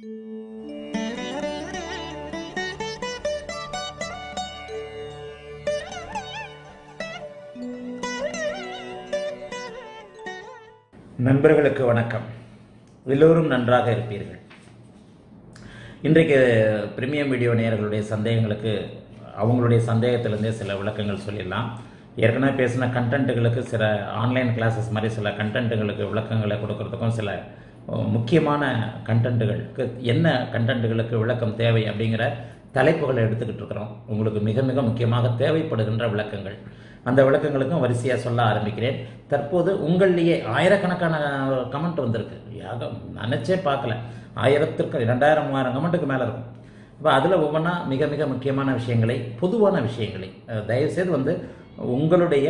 நண்பர்களுக்கு வணக்கம். எல்லோரும் நன்றாக இருப்பீர்கள். இன்றைக்கு பிரீமியம் வீடியோ நேயர்களுடைய சந்தேகங்களுக்கு அவங்களுடைய சந்தேகத்திலிருந்தே சில விளக்கங்கள் சொல்லிடலாம். ஏற்கனவே பேசின கண்டென்ட்டுகளுக்கு சில ஆன்லைன் கிளாஸஸ் மாதிரி சில கண்டென்ட்டுகளுக்கு விளக்கங்களை கொடுக்கறதுக்கும் சில முக்கியமான கண்டென்ட்டுகளுக்கு என்ன கண்டென்ட்டுகளுக்கு விளக்கம் தேவை அப்படிங்கிற தலைப்புகளை எடுத்துக்கிட்டு இருக்கிறோம். உங்களுக்கு மிக மிக முக்கியமாக தேவைப்படுகின்ற விளக்கங்கள், அந்த விளக்கங்களுக்கும் வரிசையாக சொல்ல ஆரம்பிக்கிறேன். தற்போது உங்கள்லேயே ஆயிரக்கணக்கான கமெண்ட் வந்திருக்கு. யாரும் நினச்சே பார்க்கல, 1000 - 2000 கமெண்ட்டுக்கு மேலே இருக்கும். அப்போ அதில் ஒவ்வொன்றா மிக மிக முக்கியமான விஷயங்களை, பொதுவான விஷயங்களை தயவுசெய்து உங்களுடைய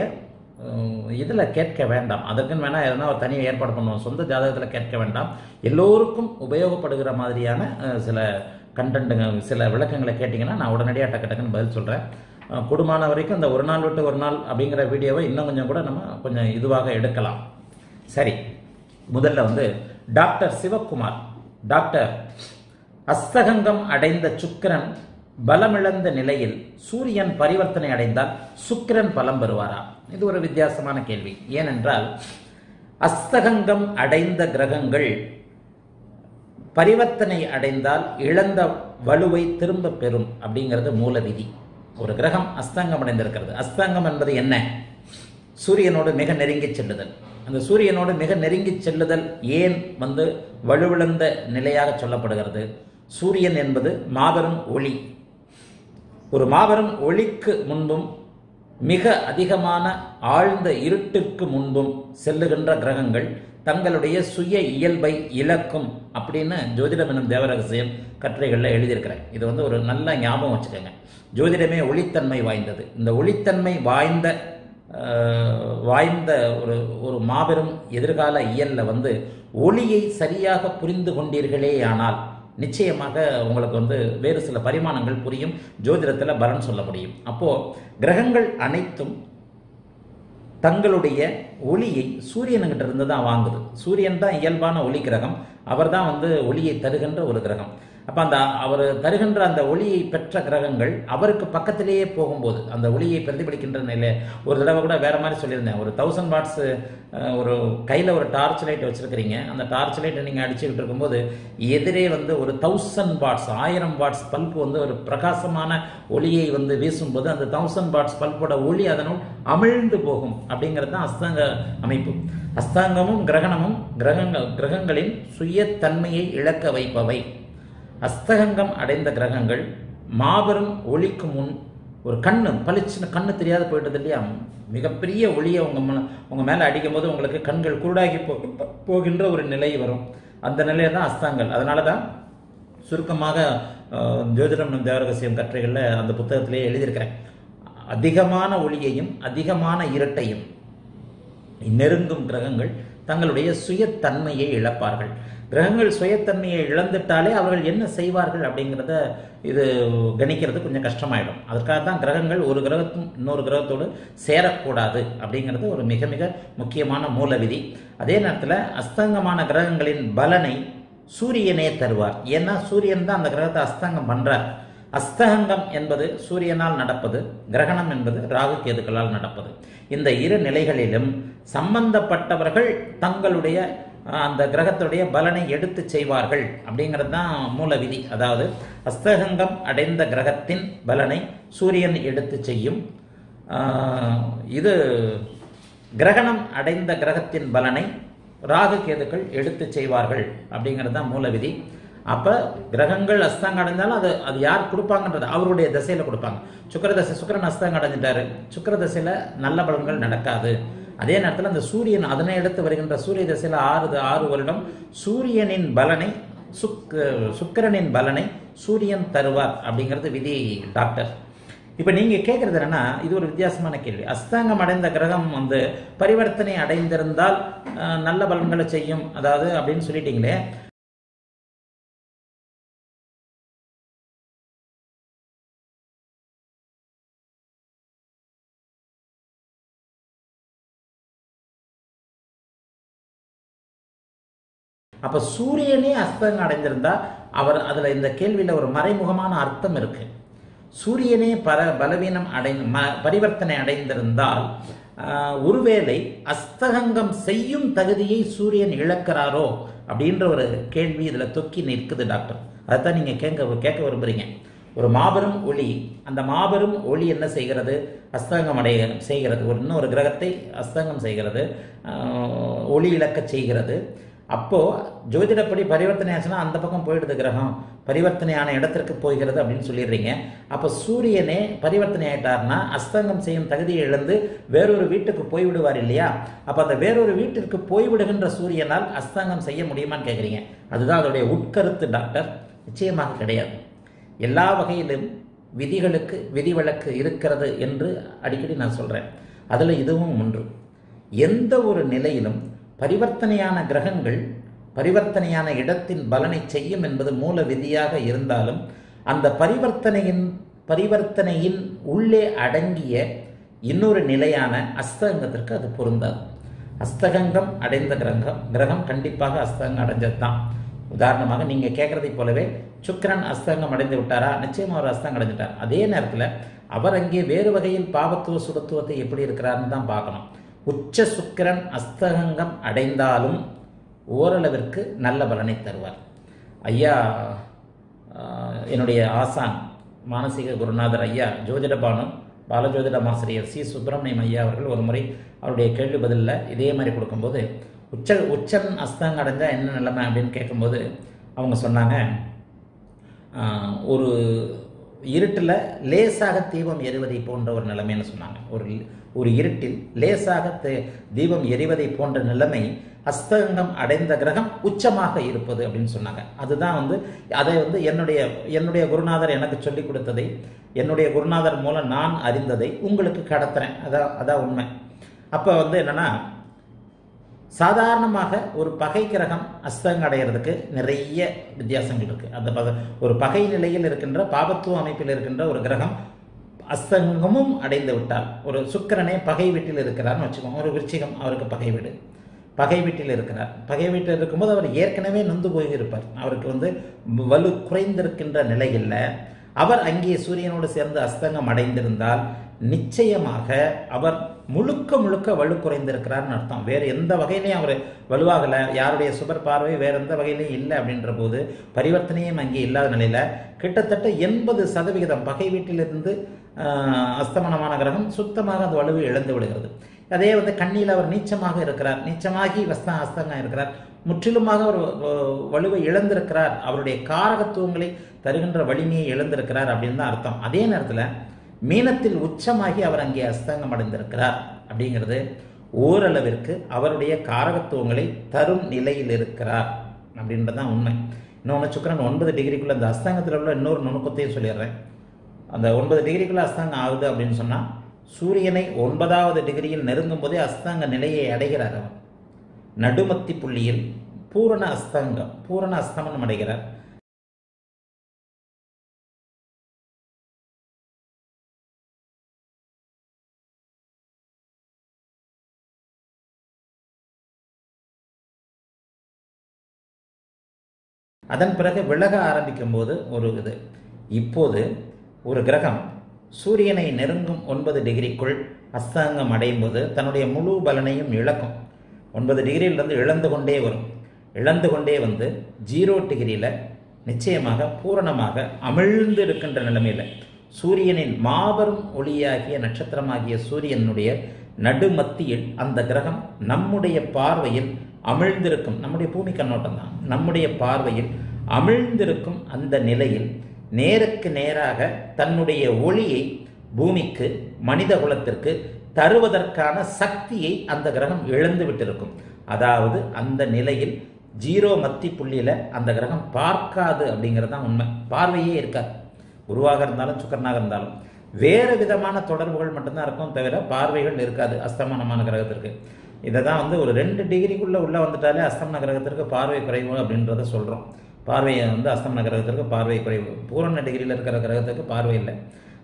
இதில் கேட்க வேண்டாம். அதற்குன்னு வேணால் எதுனா ஒரு தனியாக ஏற்பாடு பண்ணுவோம். சொந்த ஜாதகத்தில் கேட்க வேண்டாம். எல்லோருக்கும் உபயோகப்படுகிற மாதிரியான சில கண்டென்ட்டுங்க, சில விளக்கங்களை கேட்டிங்கன்னா நான் உடனடியாக டக்குன்னு பதில் சொல்கிறேன். கூடுமான வரைக்கும் இந்த ஒரு நாள் விட்டு ஒரு நாள் அப்படிங்கிற வீடியோவை இன்னும் கொஞ்சம் கூட நம்ம கொஞ்சம் இதுவாக எடுக்கலாம். சரி, முதல்ல டாக்டர் சிவகுமார், டாக்டர் அஸ்தங்கம் அடைந்த சுக்கிரன் பலமிழந்த நிலையில் சூரியன் பரிவர்த்தனை அடைந்தால் சுக்கிரன் பலம் பெறுவாரா? இது ஒரு வித்தியாசமான கேள்வி. ஏனென்றால் அஸ்தங்கம் அடைந்த கிரகங்கள் பரிவர்த்தனை அடைந்தால் இழந்த வலுவை திரும்ப பெறும் அப்படிங்கிறது மூல விதி. ஒரு கிரகம் அஸ்தங்கம் அடைந்திருக்கிறது. அஸ்தங்கம் என்பது என்ன? சூரியனோடு மிக நெருங்கி செல்லுதல். அந்த சூரியனோடு மிக நெருங்கி செல்லுதல் ஏன் வலுவிழந்த நிலையாக சொல்லப்படுகிறது? சூரியன் என்பது மாபெரும் ஒளி. ஒரு மாபெரும் ஒளிக்கு முன்பும் மிக அதிகமான ஆழ்ந்த இருட்டுக்கு முன்பும் செல்லுகின்ற கிரகங்கள் தங்களுடைய சுய இயல்பை இழக்கும் அப்படின்னு ஜோதிடம் எனும் தேவரகசியம் கட்டுரைகளில் எழுதியிருக்கிறேன். இது ஒரு நல்ல ஞாபகம் வச்சுக்கோங்க. ஜோதிடமே ஒளித்தன்மை வாய்ந்தது. இந்த ஒளித்தன்மை வாய்ந்த ஒரு மாபெரும் எதிர்கால இயலில் ஒளியை சரியாக புரிந்து கொண்டீர்களேயானால் நிச்சயமாக உங்களுக்கு வேறு சில பரிமாணங்கள் புரியும். ஜோதிடத்தில் பலன் சொல்ல முடியும். அப்போது கிரகங்கள் அனைத்தும் தங்களுடைய ஒளியை சூரியன்கிட்ட இருந்து தான் வாங்குது. சூரியன் தான் இயல்பான ஒளி கிரகம். அவர் தான் ஒளியை தருகின்ற ஒரு கிரகம். அப்போ அந்த அவர் தருகின்ற அந்த ஒளியை பெற்ற கிரகங்கள் அவருக்கு பக்கத்திலேயே போகும்போது அந்த ஒளியை பிரதிபலிக்கின்ற நிலை. ஒரு தடவை கூட வேறு மாதிரி சொல்லியிருந்தேன். ஒரு 1000 வாட்ஸ் ஒரு கையில் ஒரு டார்ச் லைட் வச்சுருக்கிறீங்க. அந்த டார்ச் லைட்டை நீங்கள் அடிச்சுக்கிட்டு இருக்கும்போது எதிரே ஒரு 1000 வாட்ஸ் 1000 வாட்ஸ் பல்பு ஒரு பிரகாசமான ஒளியை வீசும்போது அந்த 1000 வாட்ஸ் பல்போட ஒளி அதனால் அமிழ்ந்து போகும் அப்படிங்கிறது தான் அஸ்தங்க அமைப்பு. அஸ்தங்கமும் கிரகணமும் கிரகங்களின் சுயத்தன்மையை இழக்க வைப்பவை. அஸ்தங்கம் அடைந்த கிரகங்கள் மாபெரும் ஒளிக்கு முன் ஒரு கண்ணு பளிச்சுன்னு கண்ணு தெரியாத போயிட்டது இல்லையா? மிகப்பெரிய ஒளியை உங்கள் மேலே அடிக்கும் போது உங்களுக்கு கண்கள் குருடாகி போகின்ற ஒரு நிலை வரும். அந்த நிலையை தான் அஸ்தங்கள். அதனால தான் சுருக்கமாக ஜோதிடம் எனும் தேவரகசியம் கட்டுரைகளில் அந்த புத்தகத்திலே எழுதியிருக்கிறேன். அதிகமான ஒளியையும் அதிகமான இருட்டையும் நெருங்கும் கிரகங்கள் தங்களுடைய சுயத்தன்மையை இழப்பார்கள். கிரகங்கள் சுயத்தன்மையை இழந்துட்டாலே அவர்கள் என்ன செய்வார்கள் அப்படிங்கிறத இது கணிக்கிறது கொஞ்சம் கஷ்டமாயிடும். அதற்காக தான் கிரகங்கள் ஒரு கிரகத்தும் இன்னொரு கிரகத்தோடு சேரக்கூடாது அப்படிங்கிறது ஒரு மிக மிக முக்கியமான மூல விதி. அதே நேரத்தில் அஸ்தங்கமான கிரகங்களின் பலனை சூரியனே தருவார். ஏன்னா சூரியன் தான் அந்த கிரகத்தை அஸ்தங்கம் பண்ணுறார். அஸ்தங்கம் என்பது சூரியனால் நடப்பது, கிரகணம் என்பது ராகு கேதுக்களால் நடப்பது. இந்த இரு நிலைகளிலும் சம்பந்தப்பட்டவர்கள் தங்களுடைய அந்த கிரகத்துடைய பலனை எடுத்து செய்வார்கள் அப்படிங்கிறது தான் மூல விதி. அதாவது அஸ்தங்கம் அடைந்த கிரகத்தின் பலனை சூரியன் எடுத்து செய்யும். இது கிரகணம் அடைந்த கிரகத்தின் பலனை ராகு கேதுக்கள் எடுத்து செய்வார்கள் அப்படிங்கிறது தான் மூல விதி. அப்போ கிரகங்கள் அஸ்தங்கம் அடைந்தாலும் அது யார் கொடுப்பாங்கன்றது அவருடைய திசையில் கொடுப்பாங்க. சுக்கரதசை சுக்கரன் அஸ்தங்கம் அடைஞ்சிட்டாரு, சுக்கரதசையில் நல்ல பலன்கள் நடக்காது. அதே நேரத்தில் அந்த சூரியன் அதனை எடுத்து வருகின்ற சூரிய திசையில் 6 வருடம் சூரியனின் பலனை சுக்கிரனின் பலனை சூரியன் தருவார் அப்படிங்கிறது விதி. டாக்டர் இப்போ நீங்கள் கேட்குறது என்னன்னா, இது ஒரு வித்தியாசமான கேள்வி. அஸ்தங்கம் அடைந்த கிரகம் பரிவர்த்தனை அடைந்திருந்தால் நல்ல பலன்களை செய்யும் அதாவது அப்படின்னு சொல்லிட்டீங்களே. அப்ப சூரியனே அஸ்தங்கம் அடைஞ்சிருந்தா அவர் அதுல இந்த கேள்வியில ஒரு மறைமுகமான அர்த்தம் இருக்கு. சூரியனே பலவீனம் பரிவர்த்தனை அடைந்திருந்தால் ஒருவேளை அஸ்தங்கம் செய்யும் தகுதியை சூரியன் இழக்கிறாரோ அப்படின்ற ஒரு கேள்வி இதுல தொக்கி நிற்குது டாக்டர். அதைத்தான் நீங்க கேட்க விரும்புறீங்க. ஒரு மாபெரும் ஒளி, அந்த மாபெரும் ஒளி என்ன செய்கிறது? அஸ்தங்கம் செய்கிறது. ஒரு இன்னொரு கிரகத்தை அஸ்தங்கம் செய்கிறது, ஒளி இழக்க செய்கிறது. அப்போ ஜோதிடப்படி பரிவர்த்தனை ஆச்சுன்னா அந்த பக்கம் போயிடுது, கிரகம் பரிவர்த்தனையான இடத்திற்கு போகிறது அப்படின்னு சொல்லிடுறீங்க. அப்போ சூரியனே பரிவர்த்தனை ஆயிட்டார்னா அஸ்தங்கம் செய்யும் தகுதியை இழந்து வேறொரு வீட்டுக்கு போய்விடுவார் இல்லையா? அப்போ அந்த வேறொரு வீட்டிற்கு போய்விடுகின்ற சூரியனால் அஸ்தங்கம் செய்ய முடியுமான்னு கேட்குறீங்க. அதுதான் அதோடைய உட்கருத்து டாக்டர். நிச்சயமாக கிடையாது. எல்லா வகையிலும் விதிகளுக்கு விதிவிலக்கு இருக்கிறது என்று அடிக்கடி நான் சொல்கிறேன். அதில் இதுவும் ஒன்று. எந்த ஒரு நிலையிலும் பரிவர்த்தனையான கிரகங்கள் பரிவர்த்தனையான இடத்தின் பலனை செய்யும் என்பது மூல விதியாக இருந்தாலும் அந்த பரிவர்த்தனையின் உள்ளே அடங்கிய இன்னொரு நிலையான அஸ்தங்கத்திற்கு அது பொருந்தாது. அஸ்தங்கம் அடைந்த கிரகம் கண்டிப்பாக அஸ்தங்கம் அடைஞ்சது தான். உதாரணமாக நீங்கள் கேட்குறதை போலவே சுக்கிரன் அஸ்தங்கம் அடைந்து விட்டாரா? நிச்சயம் அவர் அஸ்தங்கம் அடைஞ்சிட்டார். அதே நேரத்தில் அவர் அங்கே வேறு வகையில் பாவத்துவ சுடத்துவத்தை எப்படி இருக்கிறாருன்னு தான் பார்க்கணும். உச்ச சுக்கிரன் அஸ்தங்கம் அடைந்தாலும் ஓரளவிற்கு நல்ல பலனை தருவார். ஐயா என்னுடைய ஆசான் மானசீக குருநாதர் ஐயா ஜோதிடபானு பாலஜோதிட ஆசிரியர் சி சுப்பிரமணியம் ஐயா அவர்கள் ஒரு முறை அவருடைய கேள்வி பதிலில் இதே மாதிரி கொடுக்கும்போது உச்சன் அஸ்தங்கம் அடைஞ்சால் என்ன நிலைமை அப்படின்னு கேட்கும்போது அவங்க சொன்னாங்க, ஒரு இருட்டில் லேசாக தீபம் எறிவதை போன்ற ஒரு நிலைமைன்னு சொன்னாங்க. ஒரு இருட்டில் லேசாக தீபம் எறிவதை போன்ற நிலைமை அஸ்தங்கம் அடைந்த கிரகம் உச்சமாக இருப்பது அப்படின்னு சொன்னாங்க. அதுதான் அதை என்னுடைய குருநாதர் எனக்கு சொல்லிக் கொடுத்ததை, என்னுடைய குருநாதர் மூலம் நான் அறிந்ததை உங்களுக்கு கடத்துறேன். அதான் உண்மை. அப்போ என்னன்னா, சாதாரணமாக ஒரு பகை கிரகம் அஸ்தங்கம் அடைகிறதுக்கு நிறைய வித்தியாசங்கள் இருக்குது. அந்த ஒரு பகை நிலையில் இருக்கின்ற பாபத்துவ அமைப்பில் இருக்கின்ற ஒரு கிரகம் அஸ்தங்கமும் அடைந்து விட்டால், ஒரு சுக்கிரனே பகை வீட்டில் இருக்கிறார்னு வச்சுக்கோங்க. ஒரு விருச்சிகம் அவருக்கு பகை வீடு, பகை வீட்டில் இருக்கிறார். பகை வீட்டில் இருக்கும்போது அவர் ஏற்கனவே நொந்து போயிருப்பார். அவருக்கு வலு குறைந்திருக்கின்ற நிலையில் அவர் அங்கே சூரியனோடு சேர்ந்து அஸ்தங்கம் அடைந்திருந்தால் நிச்சயமாக அவர் முழுக்க வலு குறைந்திருக்கிறார்னு அர்த்தம். வேறு எந்த வகையிலையும் அவர் வலுவாகலை, யாருடைய சுபர் பார்வை வேறு எந்த வகையிலையும் இல்லை. அப்படின்ற போது பரிவர்த்தனையும் அங்கே இல்லாத நிலையில் கிட்டத்தட்ட 80% பகை வீட்டிலிருந்து அஸ்தமனமான கிரகம் சுத்தமாக அந்த வலுவை இழந்து விடுகிறது. அதே கண்ணியில் அவர் நீச்சமாக இருக்கிறார், நீச்சமாகி அஸ்தங்கம் இருக்கிறார், முற்றிலுமாக ஒரு வலுவை இழந்திருக்கிறார், அவருடைய காரகத்துவங்களை தருகின்ற வலிமையை இழந்திருக்கிறார் அப்படின்னு தான் அர்த்தம். அதே நேரத்தில் மீனத்தில் உச்சமாகி அவர் அங்கே அஸ்தங்கம் அடைந்திருக்கிறார் அப்படிங்கிறது ஓரளவிற்கு அவருடைய காரகத்துவங்களை தரும் நிலையில் இருக்கிறார் அப்படின்றதான் உண்மை. இன்னொன்று, சுக்கிரன் 9 டிகிரிக்குள்ளே அந்த அஸ்தங்கத்தில் உள்ள இன்னொரு நுணுக்கத்தையும் சொல்லிடுறேன். அந்த 9 டிகிரிக்குள்ளே அஸ்தங்கம் ஆகுது அப்படின்னு சொன்னால் சூரியனை 9வது டிகிரியில் நெருங்கும் போதே அஸ்தங்க நிலையை அடைகிறார். அவர் நடுமத்தி புள்ளியில் பூரண அஸ்தமனம் அடைகிறார். அதன் பிறகு விலக ஆரம்பிக்கும் போது ஒரு இது, இப்போது ஒரு கிரகம் சூரியனை நெருங்கும் 9 டிகிரிக்குள் அஸ்தங்கம் அடையும் போது தன்னுடைய முழு பலனையும் இழக்கும். 9 டிகிரியிலிருந்து இழந்து கொண்டே 0 டிகிரியில் நிச்சயமாக பூரணமாக அமிழ்ந்து இருக்கின்ற நிலைமையில் சூரியனின் மாபெரும் ஒளியாகிய நட்சத்திரமாகிய சூரியனுடைய நடுமத்தியில் அந்த கிரகம் நம்முடைய பார்வையில் அமிழ்ந்திருக்கும். நம்முடைய பூமி கண்ணோட்டம் தான். நம்முடைய பார்வையில் அமிழ்ந்திருக்கும் அந்த நிலையில் நேருக்கு நேராக தன்னுடைய ஒளியை பூமிக்கு, மனித குலத்திற்கு தருவதற்கான சக்தியை அந்த கிரகம் இழந்து விட்டிருக்கும். அதாவது அந்த நிலையில் 0 மத்தி புள்ளியில் அந்த கிரகம் பார்க்காது அப்படிங்கிறது தான் உண்மை. பார்வையே இருக்காது. குருவாக இருந்தாலும் சுக்கரனாக இருந்தாலும் வேறு விதமான தொடர்புகள் மட்டும்தான் இருக்கும், தவிர பார்வைகள் இருக்காது அஸ்தமனமான கிரகத்திற்கு. இதை தான் ஒரு 2 டிகிரிக்குள்ளே உள்ளே வந்துட்டாலே அஸ்தமன கிரகத்திற்கு பார்வை குறைவு அப்படின்றத சொல்கிறோம். பார்வையை அஸ்தமன கிரகத்திற்கு பார்வை குறைவு, பூரண டிகிரியில் இருக்கிற கிரகத்துக்கு பார்வை இல்லை.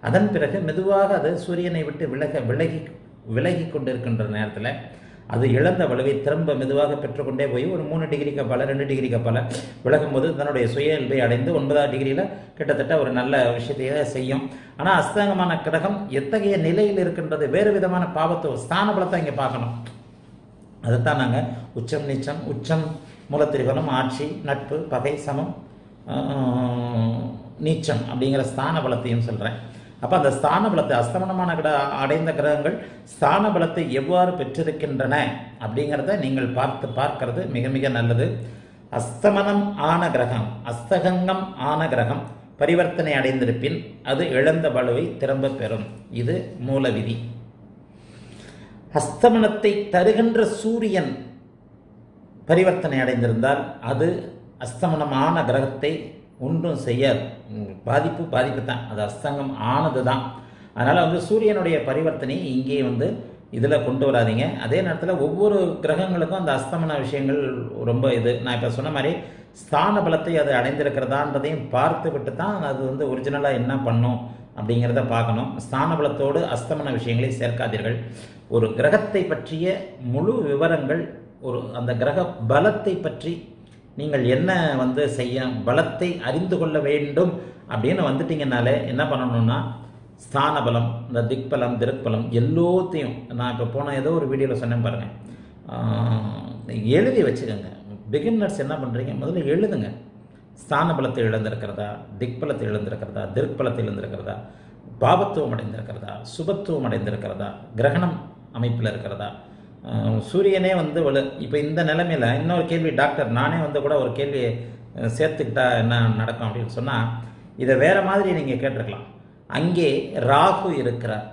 அதன் பிறகு மெதுவாக அது சூரியனை விட்டு விலகி கொண்டிருக்கின்ற நேரத்தில் அது இழந்த வலுவை திரும்ப மெதுவாக பெற்றுக்கொண்டே போய் ஒரு 3 டிகிரிக்கு பல 2 டிகிரிக்கு பல விலகும்போது தன்னுடைய சுய இயல்பை அடைந்து 9ஆம் டிகிரியில் கிட்டத்தட்ட ஒரு நல்ல விஷயத்தையே செய்யும். ஆனால் அஸ்தங்கமான கிரகம் எத்தகைய நிலையில் இருக்கின்றது, வேறு விதமான பாவத்துவ ஸ்தான பலத்தை இங்கே பார்க்கணும். அதைத்தான் நாங்கள் உச்சம் நீச்சம், உச்சம் மூலத்திரிகோணம் ஆட்சி நட்பு பகை சமம், நீச்சம் அப்படிங்கிற ஸ்தான பலத்தையும் சொல்கிறேன். அப்போ அந்த ஸ்தான பலத்தை அஸ்தமனமான அடைந்த கிரகங்கள் ஸ்தான பலத்தை எவ்வாறு பெற்றிருக்கின்றன அப்படிங்கிறத நீங்கள் பார்க்கிறது மிக மிக நல்லது. அஸ்தமனம் ஆன கிரகம், அஸ்தங்கம் ஆன கிரகம் பரிவர்த்தனை அடைந்திருப்பின் அது இழந்த வலுவை திரும்ப பெறும். இது மூல விதி. அஸ்தமனத்தை தருகின்ற சூரியன் பரிவர்த்தனை அடைந்திருந்தால் அது அஸ்தமனமான கிரகத்தை ஒன்றும் செய்யாது. பாதிப்பு தான், அது அஸ்தங்கம் ஆனது தான். அதனால் சூரியனுடைய பரிவர்த்தனை இங்கே இதில் கொண்டு வராதிங்க. அதே நேரத்தில் ஒவ்வொரு கிரகங்களுக்கும் அந்த அஸ்தமன விஷயங்கள் ரொம்ப இது. நான் இப்போ சொன்ன மாதிரி ஸ்தான பலத்தை அது அடைந்திருக்கிறதான்றதையும் பார்த்து விட்டு தான் அது ஒரிஜினலாக என்ன பண்ணும் அப்படிங்கிறத பார்க்கணும். ஸ்தான பலத்தோடு அஸ்தமன விஷயங்களை சேர்க்காதீர்கள். ஒரு கிரகத்தை பற்றிய முழு விவரங்கள், ஒரு அந்த கிரக பலத்தை பற்றி நீங்கள் என்ன செய்ய பலத்தை அறிந்து கொள்ள வேண்டும் அப்படின்னு வந்துட்டிங்கனாலே என்ன பண்ணணும்னா ஸ்தான பலம், இந்த திக்பலம் திருக்பலம் எல்லாத்தையும் நான் இப்போ போன ஏதோ ஒரு வீடியோவில் சொன்னேன் பாருங்கள், எழுதி வச்சுக்கோங்க. பிகினர்ஸ் என்ன பண்ணுறீங்க, முதல்ல எழுதுங்க. ஸ்தான பலத்தை இழந்திருக்கிறதா, திக்பலத்தை இழந்திருக்கிறதா, திருக்பலத்தை இழந்திருக்கிறதா, பாபத்துவம் அடைந்திருக்கிறதா, சுபத்துவம் அடைந்திருக்கிறதா, கிரகணம் அமைப்பில் இருக்கிறதா, சூரியனே இப்போ இந்த நிலைமையில் இன்னொரு கேள்வி டாக்டர் நானே கூட ஒரு கேள்வியை சேர்த்துக்கிட்டா என்ன நடக்கும் அப்படின்னு சொன்னால் இதை வேறு மாதிரி நீங்கள் கேட்டிருக்கலாம். அங்கே ராகு இருக்கிறார்.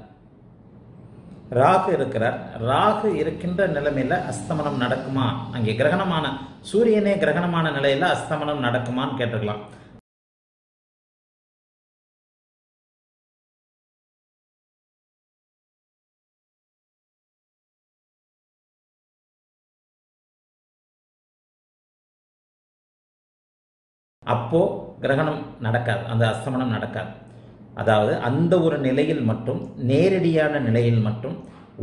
ராகு இருக்கின்ற நிலைமையில் அஸ்தமனம் நடக்குமா, அங்கே கிரகணமான சூரியனே கிரகணமான நிலையில் அஸ்தமனம் நடக்குமான்னு கேட்டிருக்கலாம். அப்போது கிரகணம் நடக்காது, அந்த அஸ்தமனம் நடக்காது. அதாவது அந்த ஒரு நிலையில் மட்டும், நேரடியான நிலையில் மட்டும்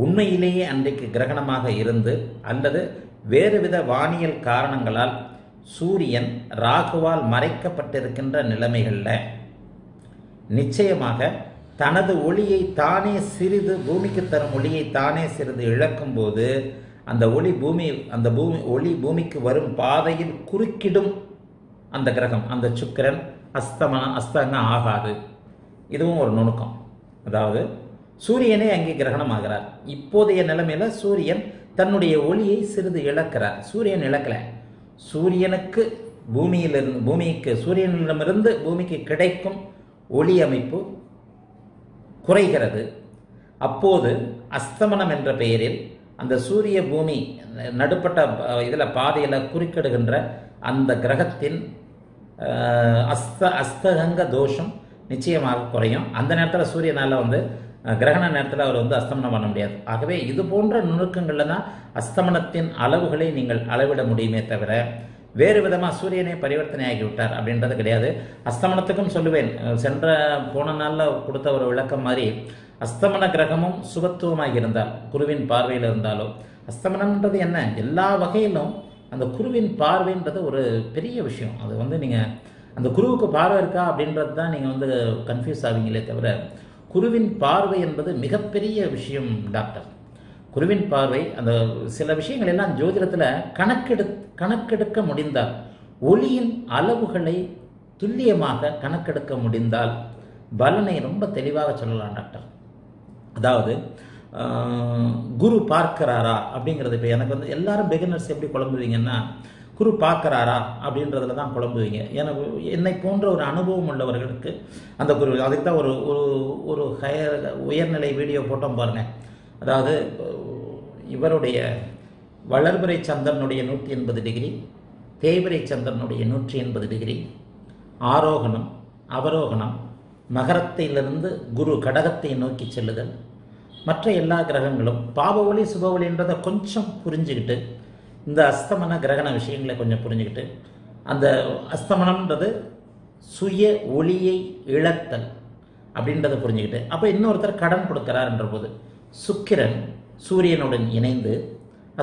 உண்மையிலேயே அன்றைக்கு கிரகணமாக இருந்து அல்லது வேறுவித வானியல் காரணங்களால் சூரியன் ராகுவால் மறைக்கப்பட்டிருக்கின்ற நிலைமைகளில் நிச்சயமாக தனது ஒளியை தானே சிறிது, பூமிக்கு தரும் ஒளியை தானே சிறிது இழக்கும்போது அந்த ஒளி ஒளி பூமிக்கு வரும் பாதையில் குறுக்கிடும் அந்த கிரகம், அந்த சுக்கிரன் அஸ்தங்கம் ஆகாது. இதுவும் ஒரு நுணுக்கம். அதாவது சூரியனே அங்கே கிரகணம் ஆகிறார். இப்போதைய நிலைமையில் சூரியன் தன்னுடைய ஒளியை சிறிது இழக்கிறார். சூரியன் இழக்கலை, சூரியனுக்கு பூமியிலிருந்து பூமிக்கு சூரியனிடமிருந்து பூமிக்கு கிடைக்கும் ஒளி அமைப்பு குறைகிறது. அப்போது அஸ்தமனம் என்ற பெயரில் அந்த சூரிய பூமி நடுப்பட்ட இதில் பாதையில் குறுக்கிடுகின்ற அந்த கிரகத்தின் அஸ்தங்க தோஷம் நிச்சயமாக குறையும். அந்த நேரத்தில் சூரியனால் கிரகண நேரத்தில் அவர் அஸ்தமனம் பண்ண முடியாது. ஆகவே இது போன்ற நுணுக்கங்களில் தான் அஸ்தமனத்தின் அளவுகளை நீங்கள் அளவிட முடியுமே தவிர வேறு விதமாக சூரியனை பரிவர்த்தனை ஆகிவிட்டார் அப்படின்றது கிடையாது. அஸ்தமனத்துக்கும் சொல்லுவேன், போன நாளில் கொடுத்த ஒரு விளக்கம் மாதிரி அஸ்தமன கிரகமும் சுபத்துவமாக இருந்தால், குருவின் பார்வையில் இருந்தாலோ, அஸ்தமனம்ன்றது என்ன எல்லா வகையிலும் அந்த குருவின் பார்வைன்றது ஒரு பெரிய விஷயம். அது நீங்கள் அந்த குருவுக்கு பார்வை இருக்கா அப்படின்றது தான் நீங்கள் கன்ஃபியூஸ் ஆவீங்களே தவிர குருவின் பார்வை என்பது மிகப்பெரிய விஷயம் டாக்டர். குருவின் பார்வை அந்த சில விஷயங்கள் எல்லாம் ஜோதிடத்தில் கணக்கெடுக்க முடிந்தால், ஒளியின் அளவுகளை துல்லியமாக கணக்கெடுக்க முடிந்தால் பலனை ரொம்ப தெளிவாக சொல்லலாம் டாக்டர். அதாவது குரு பார்க்கிறாரா அப்படிங்கிறது இப்போ எனக்கு எல்லாரும் பிகினர்ஸ் எப்படி குழம்புவீங்கன்னா குரு பார்க்குறாரா அப்படின்றதுல தான் குழம்புவீங்க. எனக்கு என்னை போன்ற ஒரு அனுபவம் உள்ளவர்களுக்கு அந்த குரு அதுக்கு தான் ஒரு ஒரு ஹையர் உயர்நிலை வீடியோ போட்டோம் பாருங்கள். அதாவது இவருடைய வளர்பிறை சந்திரனுடைய 180 டிகிரி, தேய்பிறை சந்திரனுடைய 180 டிகிரி, ஆரோகணம் அவரோகணம், மகரத்திலிருந்து குரு கடகத்தை நோக்கி செல்லுதல், மற்ற எல்லா கிரகங்களும் பாபவொலி சுபவொலின்றதை கொஞ்சம் புரிஞ்சுக்கிட்டு இந்த அஸ்தமன கிரகண விஷயங்களை கொஞ்சம் புரிஞ்சுக்கிட்டு அந்த அஸ்தமனம்ன்றது சுய ஒளியை இழத்தல் அப்படின்றத புரிஞ்சுக்கிட்டு அப்போ இன்னொருத்தர் கடன் கொடுக்கிறார் என்ற போது சுக்கிரன் சூரியனுடன் இணைந்து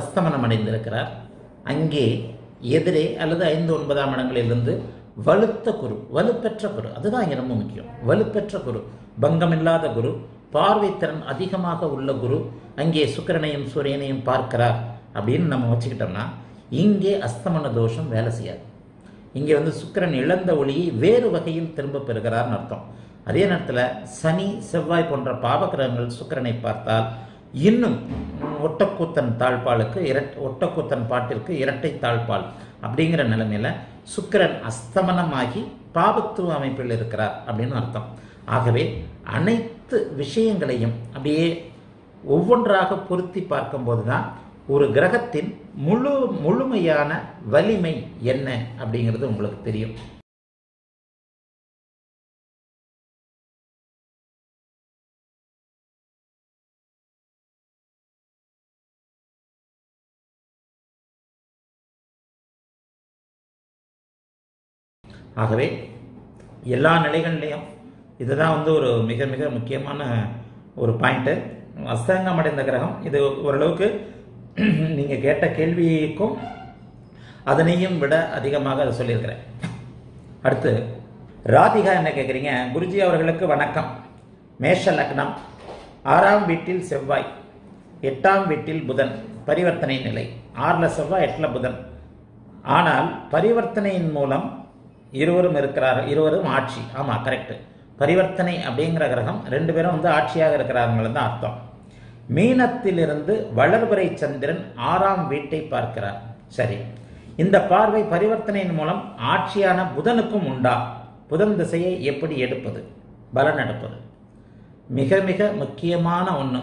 அஸ்தமனம் அடைந்திருக்கிறார். அங்கே எதிரே அல்லது 5-9 இடங்களிலிருந்து வலுத்த குரு, வலுப்பெற்ற குரு, அதுதான் இங்கே ரொம்ப முக்கியம். வலுப்பெற்ற குரு, பங்கமில்லாத குரு, பார்வைத்திறன் அதிகமாக உள்ள குரு அங்கே சுக்கிரனையும் சூரியனையும் பார்க்கிறார் அப்படின்னு நம்ம வச்சுக்கிட்டோம்னா இங்கே அஸ்தமன தோஷம் வேலை செய்யாது. இங்கே வந்து சுக்கிரன் இழந்த ஒளியை வேறு வகையில் திரும்ப பெறுகிறார்னு அர்த்தம். அதே நேரத்தில் சனி, செவ்வாய் போன்ற பாவக்கிரகங்கள் சுக்கிரனை பார்த்தால் இன்னும் ஒட்டக்கூத்தன் தாழ்பாலுக்கு ஒட்டக்கூத்தன் பாட்டிற்கு இரட்டை தாழ்பால் அப்படிங்கிற நிலைமையில் சுக்கிரன் அஸ்தமனமாகி பாபத்துவ அமைப்பில் இருக்கிறார் அப்படின்னு அர்த்தம். ஆகவே அனைத்து விஷயங்களையும் அப்படியே ஒவ்வொன்றாக பொருத்தி பார்க்கும்போது தான் ஒரு கிரகத்தின் முழுமையான வலிமை என்ன அப்படிங்கிறது உங்களுக்கு தெரியும். ஆகவே எல்லா நிலைகள்லையும் இதுதான் வந்து ஒரு மிக மிக முக்கியமான ஒரு பாயிண்ட்டு. அஸ்தங்கம் அடைந்த கிரகம் இது ஓரளவுக்கு நீங்கள் கேட்ட கேள்விக்கும் அதனையும் விட அதிகமாக அதை சொல்லியிருக்கிறேன். அடுத்து ராதிகா என்ன கேட்குறீங்க? குருஜி அவர்களுக்கு வணக்கம். மேஷ லக்னம், 6ஆம் வீட்டில் செவ்வாய், 8ஆம் வீட்டில் புதன், பரிவர்த்தனை நிலை. 6ல் செவ்வாய், 8ல் புதன். ஆனால் பரிவர்த்தனையின் மூலம் இருவரும் இருக்கிறார்கள், இருவரும் ஆட்சி. ஆமாம், கரெக்டு. பரிவர்த்தனை அப்படிங்கிற கிரகம் 2 பேரும் வந்து ஆட்சியாக இருக்கிறார்கள் தான் அர்த்தம். மீனத்திலிருந்து வளர்வரை சந்திரன் 6ஆம் வீட்டை பார்க்கிறார். சரி, இந்த பார்வை பரிவர்த்தனையின் மூலம் ஆட்சியான புதனுக்கும் உண்டா? புதன் திசையை எப்படி எடுப்பது, பலன் எடுப்பது? மிக மிக முக்கியமான ஒன்று.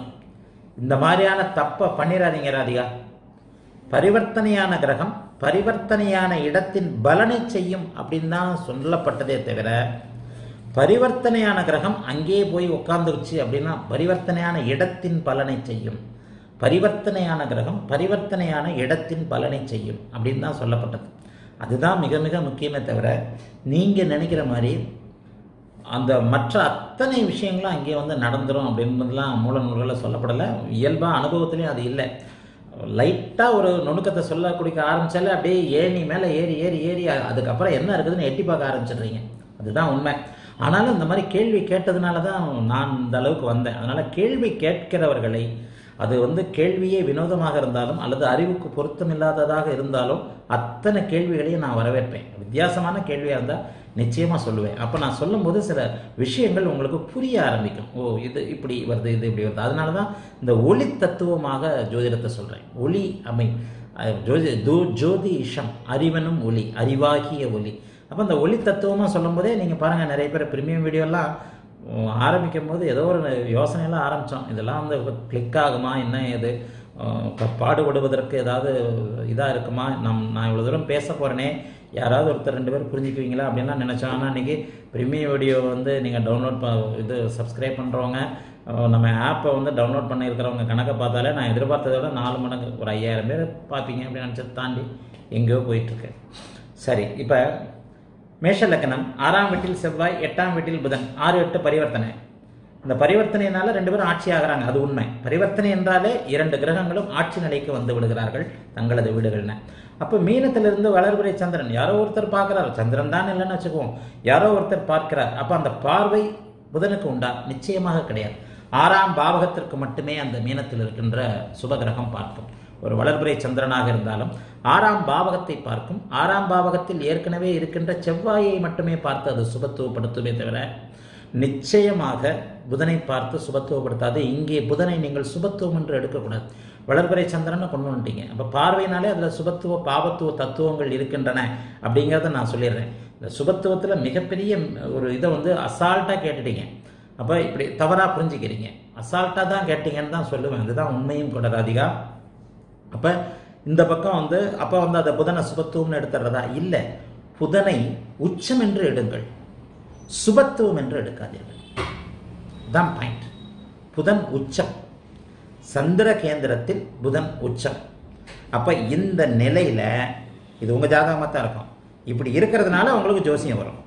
இந்த மாதிரியான தப்பை பண்ணிடாதீங்க ராதிகா. பரிவர்த்தனையான கிரகம் பரிவர்த்தனையான இடத்தின் பலனை செய்யும் அப்படின்னு தான் சொல்லப்பட்டதே தவிர, பரிவர்த்தனையான கிரகம் அங்கே போய் உட்காந்துருச்சு அப்படின்னா பரிவர்த்தனையான இடத்தின் பலனை செய்யும், பரிவர்த்தனையான கிரகம் பரிவர்த்தனையான இடத்தின் பலனை செய்யும் அப்படின்னு தான் சொல்லப்பட்டது. அதுதான் மிக மிக முக்கியமே தவிர, நீங்கள் நினைக்கிற மாதிரி அந்த மற்ற அத்தனை விஷயங்களும் அங்கே வந்து நடந்துடும் அப்படின்றதுலாம் மூல நூல்களில் சொல்லப்படலை. இயல்பாக அனுபவத்துலேயும் அது இல்லை. லைட்டாக ஒரு நுணுக்கத்தை சொல்ல குடிக்க ஆரம்பித்தாலே அப்படியே ஏணி மேலே ஏறி ஏறி ஏறி அதுக்கப்புறம் என்ன இருக்குதுன்னு எட்டி பார்க்க ஆரம்பிச்சிடுறீங்க. அதுதான் உண்மை. ஆனாலும் இந்த மாதிரி கேள்வி கேட்டதுனால தான் நான் இந்த அளவுக்கு வந்தேன். அதனால் கேள்வி கேட்கிறவர்களை, அது வந்து கேள்வியே வினோதமாக இருந்தாலும் அல்லது அறிவுக்கு பொருத்தமில்லாததாக இருந்தாலும், அத்தனை கேள்விகளையும் நான் வரவேற்பேன். வித்தியாசமான கேள்வியாக இருந்தால் நிச்சயமாக சொல்லுவேன். அப்போ நான் சொல்லும்போது சில விஷயங்கள் உங்களுக்கு புரிய ஆரம்பிக்கும். ஓ, இது இப்படி வருது, இது இப்படி வருது. அதனால தான் இந்த ஒளி தத்துவமாக ஜோதிடத்தை சொல்கிறேன். ஒளி ஜோதிஷம் அறிவனும் ஒளி, அறிவாகிய ஒளி. அப்போ இந்த ஒளி தத்துவமாக சொல்லும் போதே நீங்கள் பாருங்கள், நிறைய பேர் ப்ரீமியம் வீடியோலாம் ஆரம்பிக்கும் போது ஏதோ ஒரு யோசனையெல்லாம் ஆரம்பித்தோம். இதெல்லாம் வந்து கிளிக் ஆகுமா, என்ன இது பாடுபடுவதற்கு ஏதாவது இதாக இருக்குமா, நான் இவ்வளோ தூரம் பேச போகிறேனே, யாராவது ஒருத்தர் 2 பேர் புரிஞ்சுக்குவீங்களா அப்படின்லாம் நினச்சோம். ஆனால் இன்றைக்கி ப்ரீமியம் வீடியோ வந்து நீங்கள் டவுன்லோட் சப்ஸ்கிரைப் பண்ணுறவங்க, நம்ம ஆப்பை வந்து டவுன்லோட் பண்ணியிருக்கிறவங்க கணக்கை பார்த்தாலே நான் எதிர்பார்த்ததை விட 4 மடங்கு, ஒரு 5000 பேர் பார்ப்பீங்க அப்படின்னு நினச்சது தாண்டி எங்கேயோ போயிட்டுருக்கு. சரி, இப்போ மேஷ லக்னம், 6ஆம் வீட்டில் செவ்வாய், 8ஆம் வீட்டில் புதன், 6-8 பரிவர்த்தனை. இந்த பரிவர்த்தனையினால் 2 பேரும் ஆட்சி ஆகிறாங்க, அது உண்மை. பரிவர்த்தனை என்றாலே 2 கிரகங்களும் ஆட்சி நிலைக்கு வந்து விடுகிறார்கள் தங்களது வீடுகள்னு. அப்போ மீனத்திலிருந்து வளர்புரை சந்திரன் யாரோ ஒருத்தர் பார்க்குறாரு, சந்திரன் தான் இல்லைன்னு வச்சுக்குவோம், யாரோ ஒருத்தர் பார்க்கிறார். அப்போ அந்த பார்வை புதனுக்கு உண்டா? நிச்சயமாக கிடையாது. 6ஆம் பாவகத்திற்கு மட்டுமே அந்த மீனத்தில் இருக்கின்ற சுபகிரகம் பார்க்கும். ஒரு வளர்புரை சந்திரனாக இருந்தாலும் 6ஆம் பாவகத்தை பார்க்கும். 6ஆம் பாவகத்தில் ஏற்கனவே இருக்கின்ற செவ்வாயை மட்டுமே பார்த்து அது சுபத்துவப்படுத்துமே தவிர நிச்சயமாக புதனை பார்த்து சுபத்துவப்படுத்தாது. இங்கே புதனை நீங்கள் சுபத்துவம் என்று எடுக்கக்கூடாது. வளர்புரை சந்திரனை கொண்டு வந்துட்டீங்க. அப்போ பார்வையினாலே அதில் சுபத்துவ பாவத்துவ தத்துவங்கள் இருக்கின்றன அப்படிங்கிறத நான் சொல்லிடுறேன். இந்த சுபத்துவத்தில் மிகப்பெரிய ஒரு இதை வந்து அசால்ட்டாக கேட்டுட்டீங்க. அப்போ இப்படி தவறாக புரிஞ்சுக்கிறீங்க. அசால்ட்டாக தான் கேட்டீங்கன்னு தான் சொல்லுவேன். அதுதான் உண்மையும் கூட ராதிகா. அப்போ இந்த பக்கம் வந்து அப்போ வந்து அதை புதனை சுபத்துவம்னு எடுத்துடுறதா? இல்லை, புதனை உச்சம் என்று எடுங்கள், சுபத்துவம் என்று எடுக்காதீர்கள். தான் பாயிண்ட். புதன் உச்சம், சந்திர கேந்திரத்தில் புதன் உச்சம். அப்போ இந்த நிலையில் இது உங்கள் ஜாதகமாக தான் இருக்கும். இப்படி இருக்கிறதுனால உங்களுக்கு ஜோசியம் வரும்.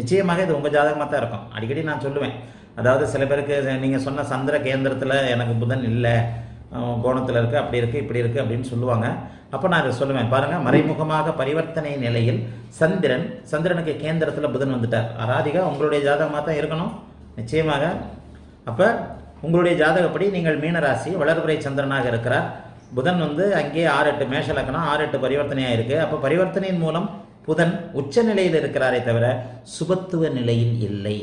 நிச்சயமாக இது உங்கள் ஜாதகமாக தான் இருக்கும். அடிக்கடி நான் சொல்லுவேன், அதாவது சில பேருக்கு நீங்கள் சொன்ன சந்திர கேந்திரத்தில் எனக்கு புதன் இல்லை, கோணத்தில் இருக்கு அப்படி இருக்கு இப்படி இருக்கு அப்படினு சொல்லுவாங்க. அப்ப நான் இத சொல்லுவேன் பாருங்க, மறைமுகமாக பரிவர்த்தனை நிலையில் சந்திரனுக்கு கேந்திரத்துல புதன் வந்துட்டார். ஆராதிகா உங்களுடைய ஜாதகமா தான் இருக்கணும் நிச்சயமாக. அப்ப உங்களுடைய ஜாதகப்படி நீங்கள் மீன ராசி வளர்பிறை சந்திரனாக இருக்கிறார். புதன் வந்து அங்கே 6-8 மேஷ லக்னம் 6-8 பரிவர்த்தனையா இருக்கு. அப்ப பரிவர்த்தனையின் மூலம் புதன் உச்ச நிலையில் இருக்கிறாரே தவிர சுபத்துவ நிலையில் இல்லை.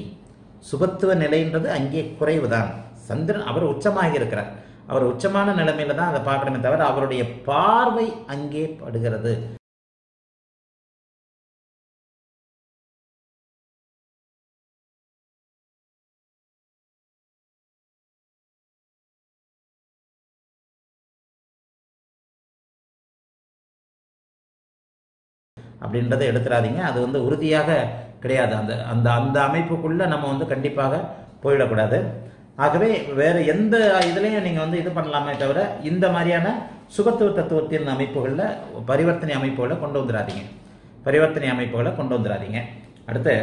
சுபத்துவ நிலைன்றது அங்கே குறைவுதான். சந்திரன் அவர் உச்சமாக இருக்கிறார், அவர் உச்சமான நிலைமையில தான் அதை பார்க்கணுமே தவிர அவருடைய பார்வை அங்கே படுகிறது. அப்படின்றதை எடுத்துடாதீங்க, அது வந்து உறுதியாக கிடையாது. அந்த அந்த அந்த அமைப்புக்குள்ள நம்ம வந்து கண்டிப்பாக போயிடக்கூடாது. ஆகவே வேறு எந்த இதுலையும் நீங்கள் வந்து இது பண்ணலாமே தவிர இந்த மாதிரியான சுபத்துவ தத்துவத்தின் அமைப்புகளில் பரிவர்த்தனை அமைப்புகளை கொண்டு வந்துடாதீங்க, பரிவர்த்தனை அமைப்புகளை கொண்டு வந்துடாதீங்க. அடுத்து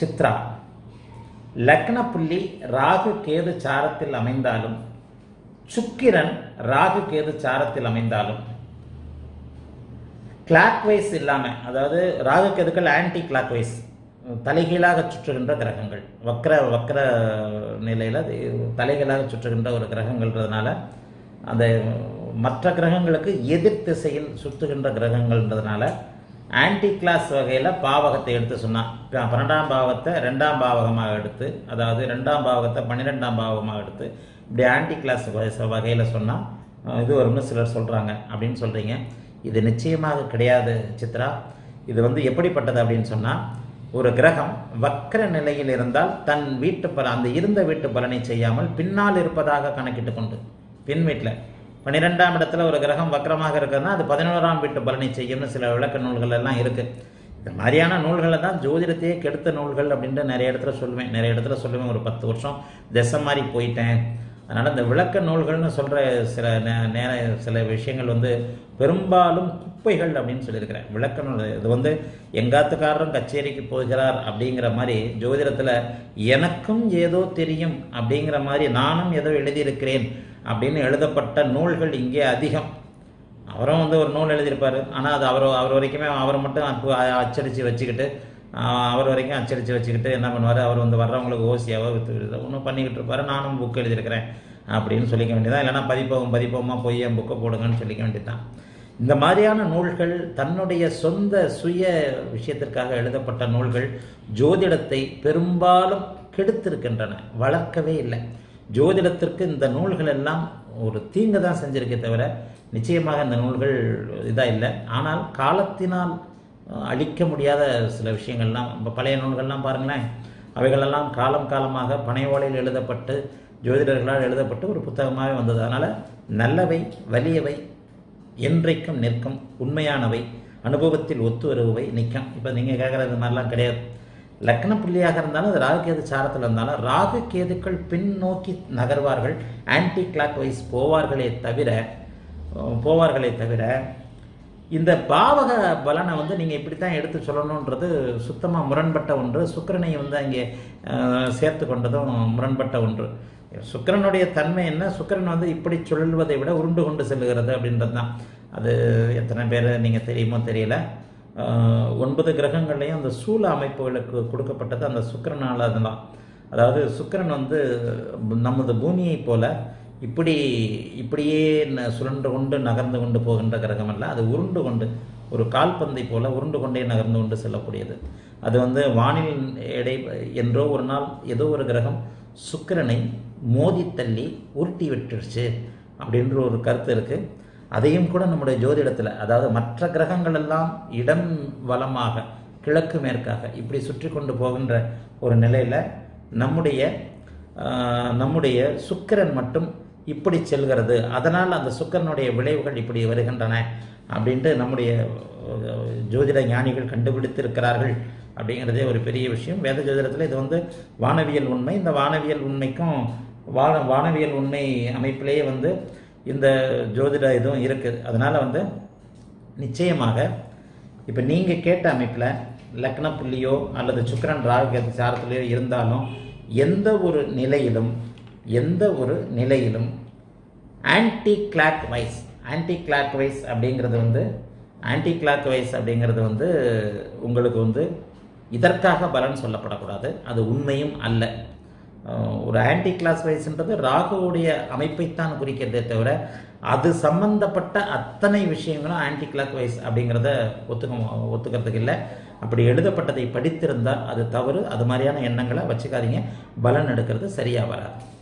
சித்ரா லக்ன புள்ளி ராகு கேது சாரத்தில் அமைந்தாலும் சுக்கிரன் ராகு கேது சாரத்தில் அமைந்தாலும் கிளாக் வைஸ் இல்லாமல், அதாவது ராகு கேதுக்கள் ஆன்டி கிளாக் வைஸ் தலைகீழாக சுற்றுகின்ற கிரகங்கள், வக்ர வக்ர நிலையில் தலைகீழாக சுற்றுகின்ற ஒரு கிரகங்கள்ன்றதுனால அந்த மற்ற கிரகங்களுக்கு எதிர் திசையில் சுற்றுகின்ற கிரகங்கள்ன்றதுனால ஆன்டி கிளாஸ் வகையில் பாவகத்தை எடுத்து சொன்னான். 12ஆம் பாவகத்தை 2ஆம் பாவகமாக எடுத்து, அதாவது 2ஆம் பாவகத்தை 12ஆம் பாவகமாக எடுத்து இப்படி ஆன்டி கிளாஸ் வகையில் சொன்னால் இது ஒன்று சிலர் சொல்கிறாங்க அப்படின்னு சொல்கிறீங்க. இது நிச்சயமாக கிடையாது சித்ரா. இது வந்து எப்படிப்பட்டது அப்படின்னு சொன்னால், ஒரு கிரகம் வக்ர நிலையில் இருந்தால் தன் வீட்டு பலன் அந்த இருந்த வீட்டு பலனை செய்யாமல் பின்னால் இருப்பதாக கணக்கிட்டு கொண்டு, பின் வீட்டில் 12ஆம் இடத்துல ஒரு கிரகம் வக்ரமாக இருக்கிறதுனா அது 11ஆம் வீட்டு பலனை செய்யும்னு சில விளக்க நூல்கள் எல்லாம் இருக்குது. இந்த மாதிரியான நூல்களை தான் ஜோதிடத்தையே கெடுத்த நூல்கள் அப்படின்ட்டு நிறைய இடத்துல சொல்லுவேன், ஒரு 10 வருஷம் திசை மாதிரி போயிட்டேன். அதனால் இந்த விளக்க நூல்கள்னு சொல்கிற சில சில விஷயங்கள் வந்து பெரும்பாலும் குப்பைகள் அப்படின்னு சொல்லியிருக்கிறேன். விளக்க நூல் இது வந்து எங்காத்துக்காரரும் கச்சேரிக்கு போகிறார் அப்படிங்கிற மாதிரி ஜோதிடத்தில் எனக்கும் ஏதோ தெரியும் அப்படிங்கிற மாதிரி நானும் ஏதோ எழுதியிருக்கிறேன் அப்படின்னு எழுதப்பட்ட நூல்கள் இங்கே அதிகம். அவரும் வந்து ஒரு நூல் எழுதியிருப்பார், ஆனால் அது அவர் வரைக்குமே அவர் மட்டும் அச்சடித்து வச்சுக்கிட்டு என்ன பண்ணுவார், அவர் வந்து வர்றவங்களுக்கு ஓசியாவோ ஒன்றும் பண்ணிக்கிட்டு இருப்பார். நானும் புக் எழுதியிருக்கிறேன் அப்படின்னு சொல்லிக்க வேண்டியதான், இல்லைனா பதிப்பகமாக போய் என் புக்கை போடுங்கன்னு சொல்லிக்க வேண்டியதான். இந்த மாதிரியான நூல்கள் தன்னுடைய சொந்த சுய விஷயத்திற்காக எழுதப்பட்ட நூல்கள் ஜோதிடத்தை பெரும்பாலும் கெடுத்திருக்கின்றன, வளர்க்கவே இல்லை. ஜோதிடத்திற்கு இந்த நூல்கள் எல்லாம் ஒரு தீங்கு தான் செஞ்சுருக்கே தவிர நிச்சயமாக இந்த நூல்கள் இதாக இல்லை. ஆனால் காலத்தினால் அழிக்க முடியாத சில விஷயங்கள்லாம், இப்போ பழைய நூல்கள்லாம் பாருங்களேன், அவைகளெல்லாம் காலம் காலமாக பனை ஓலையில் எழுதப்பட்டு ஜோதிடர்களால் எழுதப்பட்டு ஒரு புத்தகமாகவே வந்தது. அதனால் நல்லவை வலியவை என்றைக்கும் நிற்கும், உண்மையானவை அனுபவத்தில் ஒத்து வருபவை நிற்கும். இப்போ நீங்கள் கேட்குறது மாதிரிலாம் கிடையாது. லக்ன புள்ளியாக இருந்தாலும் அது ராகு கேது சாரத்தில் இருந்தாலும் ராகு கேதுக்கள் பின்னோக்கி நகர்வார்கள், ஆன்டி கிளாக் வைஸ் போவார்களே தவிர இந்த பாவக பலனை வந்து நீங்கள் இப்படி தான் எடுத்து சொல்லணுன்றது சுத்தமாக முரண்பட்ட ஒன்று. சுக்கிரனை வந்து அங்கே சேர்த்து கொண்டதும் முரண்பட்ட ஒன்று. சுக்கிரனுடைய தன்மை என்ன, சுக்கிரன் வந்து இப்படி சொல்வதை விட உருண்டு கொண்டு செல்லுகிறது அப்படின்றது தான். அது எத்தனை பேர் நீங்கள் தெரியுமோ தெரியல, 9 கிரகங்கள்லையும் அந்த சூழ அமைப்புகளுக்கு கொடுக்கப்பட்டது அந்த சுக்கிரனால் தான். அதாவது சுக்கிரன் வந்து நமது பூமியை போல் இப்படியே சுழன்று கொண்டு நகர்ந்து கொண்டு போகின்ற கிரகம் அல்ல, அது உருண்டு கொண்டு ஒரு கால்பந்தை போல் உருண்டு கொண்டே நகர்ந்து கொண்டு செல்லக்கூடியது. அது வந்து வானில் எடை என்றோ ஒரு நாள் ஏதோ ஒரு கிரகம் சுக்கிரனை மோதி தள்ளி உருட்டி விட்டுருச்சு அப்படின்ற ஒரு கருத்து இருக்குது. அதையும் கூட நம்முடைய ஜோதிடத்தில், அதாவது மற்ற கிரகங்கள் எல்லாம் இடம் வலமாக கிழக்கு மேற்காக இப்படி சுற்றி கொண்டு போகின்ற ஒரு நிலையில் நம்முடைய சுக்கிரன் மட்டும் இப்படி செல்கிறது. அதனால் அந்த சுக்கரனுடைய விளைவுகள் இப்படி வருகின்றன அப்படின்ட்டு நம்முடைய ஜோதிட ஞானிகள் கண்டுபிடித்திருக்கிறார்கள் அப்படிங்கிறதே ஒரு பெரிய விஷயம். வேத ஜோதிடத்தில் இது வந்து வானவியல் உண்மை. இந்த வானவியல் உண்மைக்கும் வானவியல் உண்மை அமைப்பிலேயே வந்து இந்த ஜோதிட இதுவும் இருக்குது. அதனால் வந்து நிச்சயமாக இப்போ நீங்கள் கேட்ட அமைப்பில் லக்ன புள்ளியோ அல்லது சுக்கரன் ராகு சாரத்திலேயோ இருந்தாலும் எந்த ஒரு நிலையிலும் ஆன்டிக்ளாக்வைஸ் ஆன்டிக்ளாக்வைஸ் அப்படிங்கிறது வந்து ஆன்டிக்ளாக்வைஸ் அப்படிங்கிறது வந்து உங்களுக்கு வந்து இதற்காக பலன் சொல்லப்படக்கூடாது, அது உண்மையும் அல்ல. ஒரு ஆன்டி கிளாக் வைஸ்ன்றது ராகுவுடைய அமைப்பைத்தான் குறிக்கிறதே தவிர அது சம்பந்தப்பட்ட அத்தனை விஷயங்களும் ஆன்டி கிளாக் வைஸ் அப்படிங்கிறத ஒத்துக்கிறதுக்கு இல்லை. அப்படி எழுதப்பட்டதை படித்திருந்தால் அது தவறு. அது மாதிரியான எண்ணங்களை வச்சுக்காதீங்க, பலன் எடுக்கிறது சரியாக வராது.